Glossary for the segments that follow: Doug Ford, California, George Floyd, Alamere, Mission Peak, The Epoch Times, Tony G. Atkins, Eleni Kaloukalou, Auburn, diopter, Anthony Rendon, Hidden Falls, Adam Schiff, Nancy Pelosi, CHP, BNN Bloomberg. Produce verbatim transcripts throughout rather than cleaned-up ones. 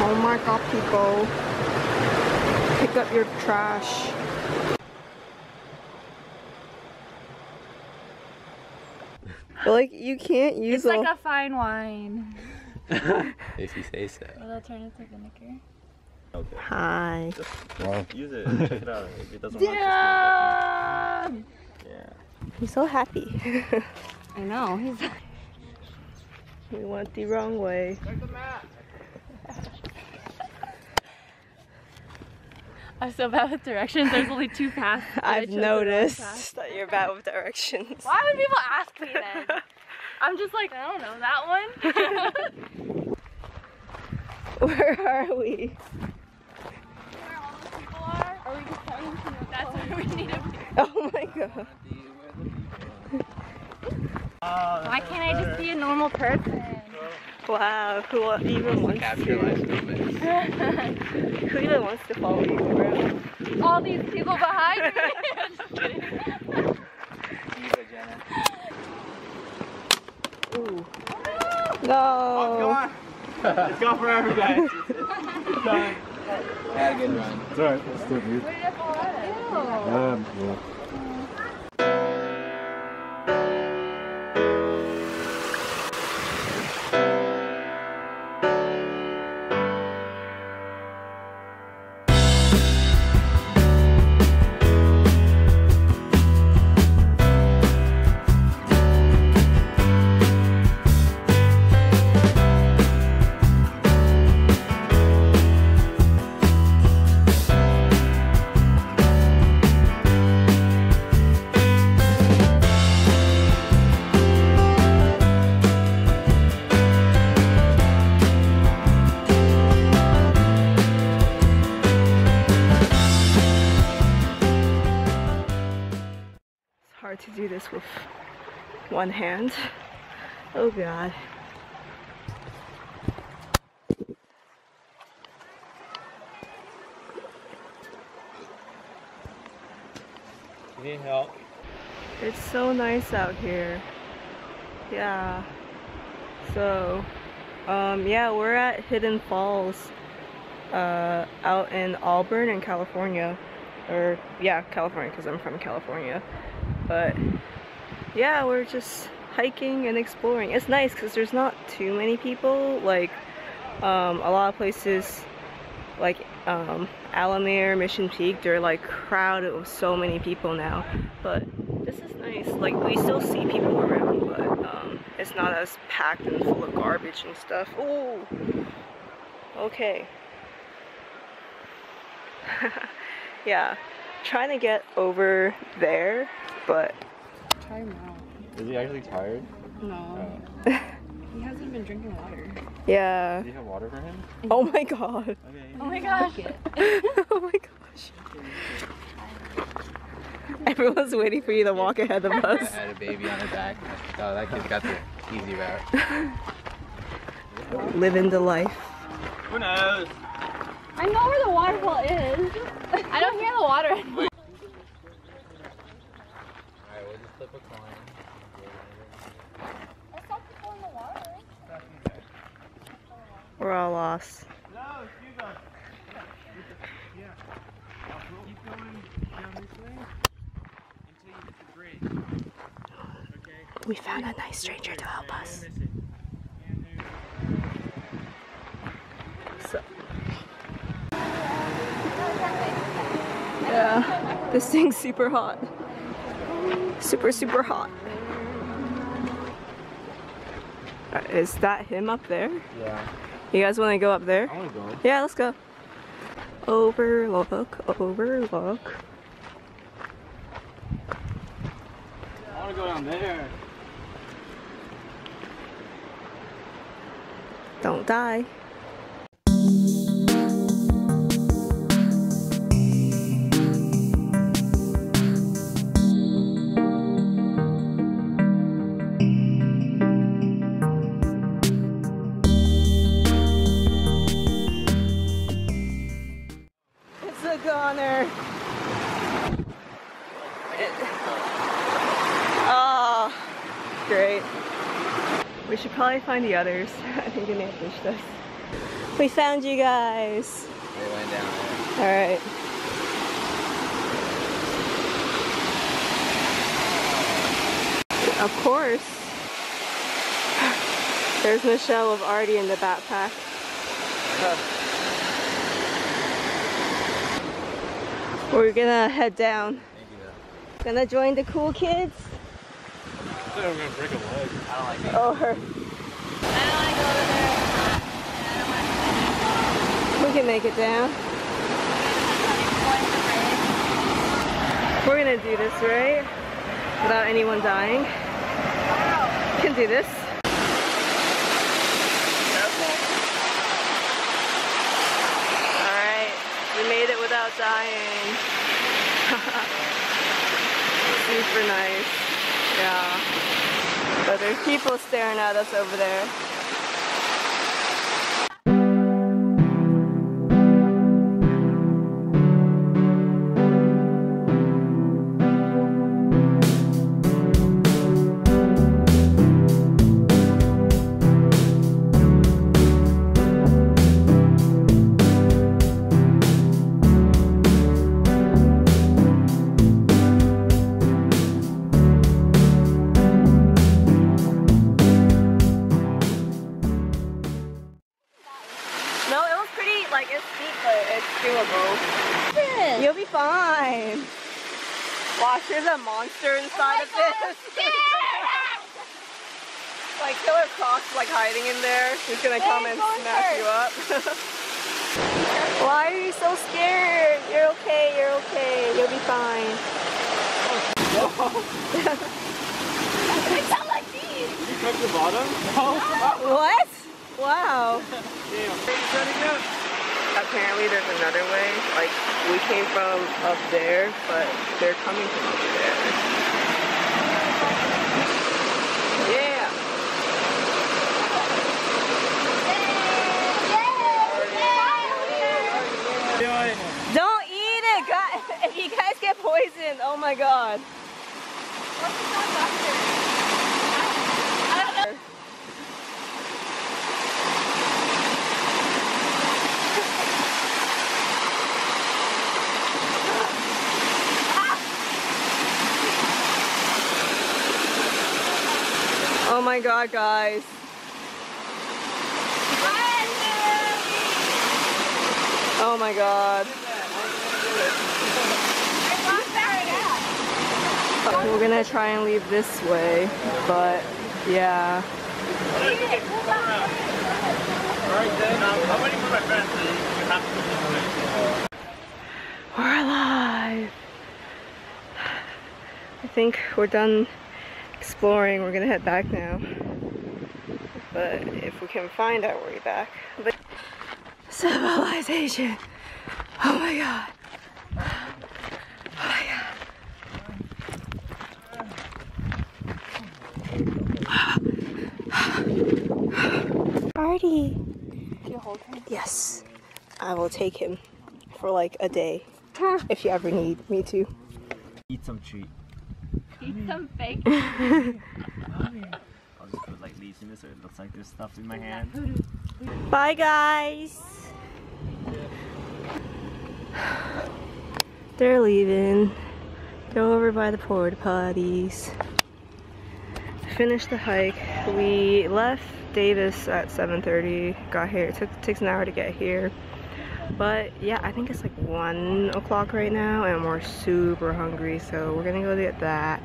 Oh my God, people. Pick up your trash. But like, you can't use It's like a fine wine. If you say so. Well, they'll turn into vinegar. Okay. Hi. Well, use it. Check it out. If it doesn't Damn! work, just yeah. He's so happy. I know. He's. We went the wrong way. Check the map. I'm so bad with directions. There's only two paths. I've noticed that you're bad with directions. Why would people ask me then? I'm just like, I don't know that one. Where are we? Where all the people are? Are we just coming to know? That's where we need to be. Oh my God. Oh, why can't I just be a normal person? Wow, who even wants to? Who even wants to follow you around? All these people behind me! I'm just kidding. Eva, Jenna. Ooh. No! Oh, come on! Let's go for everybody! It's done. Had a good run. It's alright, let's do it. Where did I fall out? Um, yeah. To do this with one hand. Oh God. You need help? It's so nice out here. Yeah. So, um, yeah, we're at Hidden Falls uh, out in Auburn in California. Or, yeah, California, because I'm from California. But yeah, we're just hiking and exploring. It's nice because there's not too many people. Like um, a lot of places like um, Alamere, Mission Peak, they're like crowded with so many people now. But this is nice. Like we still see people around, but um, it's not as packed and full of garbage and stuff. Ooh, okay. Yeah, trying to get over there. But try him out. Is he actually tired? No. Oh. He hasn't been drinking water. Yeah. Do you have water for him? Oh my God. Okay. Oh my gosh. Oh my gosh. Everyone's waiting for you to walk ahead of us. I had a baby on her back. Oh, that kid's got the easy route. Living the life. Who knows? I know where the waterfall is. I don't hear the water anymore. Flip a coin. I saw people in the water. We're all lost. No, excuse us. Yeah. Keep going down this way until you hit the bridge. Okay. We found a nice stranger to help us. So. Yeah, this thing's super hot. Super, super hot. Uh, is that him up there? Yeah. You guys want to go up there? I want to go. Yeah, let's go. Overlook, overlook. I want to go down there. Don't die. Great. We should probably find the others. I think they may have fished us. We found you guys. They went down there. Alright. Of course. There's Michelle with Artie in the backpack. Huh. We're gonna head down. Gonna join the cool kids. I think I'm gonna break a leg. I don't like that. Oh, her. I don't like over there. We can make it down. We're gonna do this, right? Without anyone dying. Wow. Can do this. Careful. All right, we made it without dying. Super nice. Yeah. But there's people staring at us over there. There's a monster inside oh of God, this. Like Killer Croc's like hiding in there. He's gonna hey, come and smash you up. Why are you so scared? You're okay, you're okay. You'll be fine. It sounds like these. You took the bottom? No. What? Wow. Damn. Apparently there's another way, like we came from up there, but they're coming from up there. Yeah! Yay! Yay! Yay! Don't eat it, guys! If you guys get poisoned, oh my god. Oh my god, guys. Oh my god. We're gonna try and leave this way, but yeah. We're alive. I think we're done exploring. We're gonna head back now, but if we can find our way back. But civilization! Oh my god! Oh my god! Artie! Can you hold him? Yes, I will take him for like a day if you ever need me to. Eat some treat. Eat some fake. I'll just put like leaves in this so it looks like there's stuff in my hand. Bye guys! They're leaving. They're over by the porta potties. Finished the hike. We left Davis at seven thirty. Got here. It took, takes an hour to get here. But yeah, I think it's like one o'clock right now and we're super hungry, so we're gonna go get that.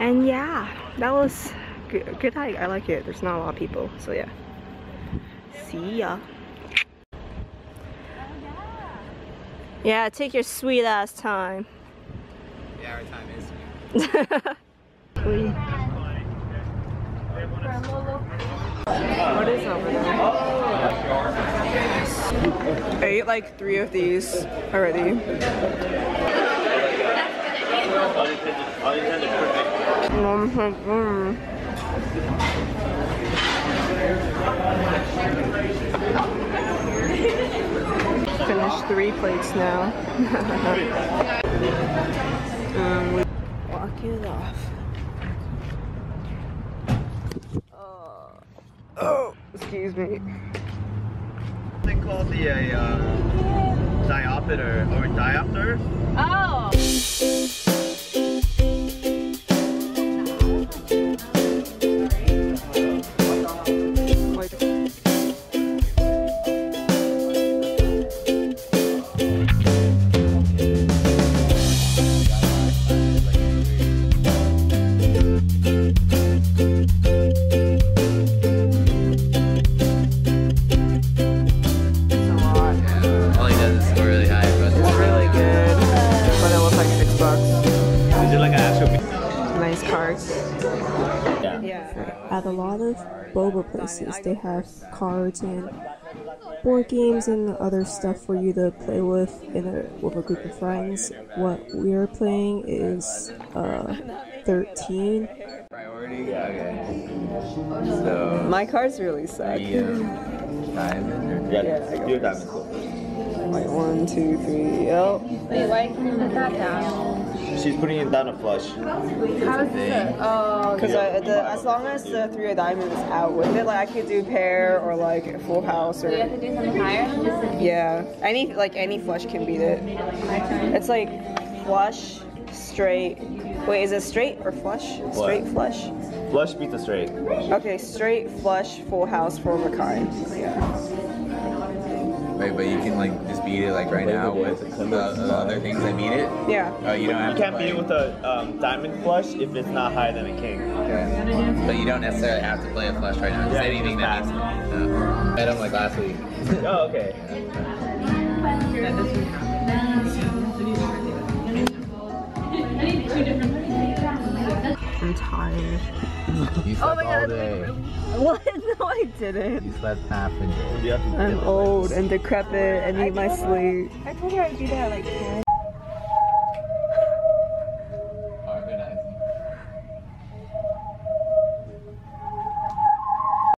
And yeah, that was good, good hike. I like it. There's not a lot of people, so yeah. See ya. Yeah, take your sweet ass time. Yeah, our time is sweet. What is over there? Oh. I ate like three of these already. Finished three plates now. um, we walk it off. Excuse me. called the uh, uh, diopter or diopter. Oh. At a lot of boba places, they have cards and board games and other stuff for you to play with in a, with a group of friends. What we're playing is uh, thirteen. Priority? Okay. So my cards really suck. Yeah. Diamond? Yeah, you're diamond. Like one, two, three, yep. Wait, why can you put that down? She's putting it down a flush. How does it? Oh, because yeah. As long as the three of diamonds is out with it, like I could do pair or like a full house or. Do you have to do something higher? Yeah, any like any flush can beat it. It's like flush, straight. Wait, is it straight or flush? Straight what? Flush. Flush beats a straight. Okay, straight flush, full house, four of a kind. Yeah. But you can like just beat it like right now with the, the other things that beat it. Yeah. Oh, you don't have. You can't beat it with a um, diamond flush if it's not higher than a king. Okay. But you don't necessarily have to play a flush right now. Just yeah, anything that beats it. No. I had them like last week. Oh, okay. I'm tired. You slept oh my all God, day. What? No, I didn't. You slept half a day. I'm old and decrepit and need my sleep. I told her I'd do that like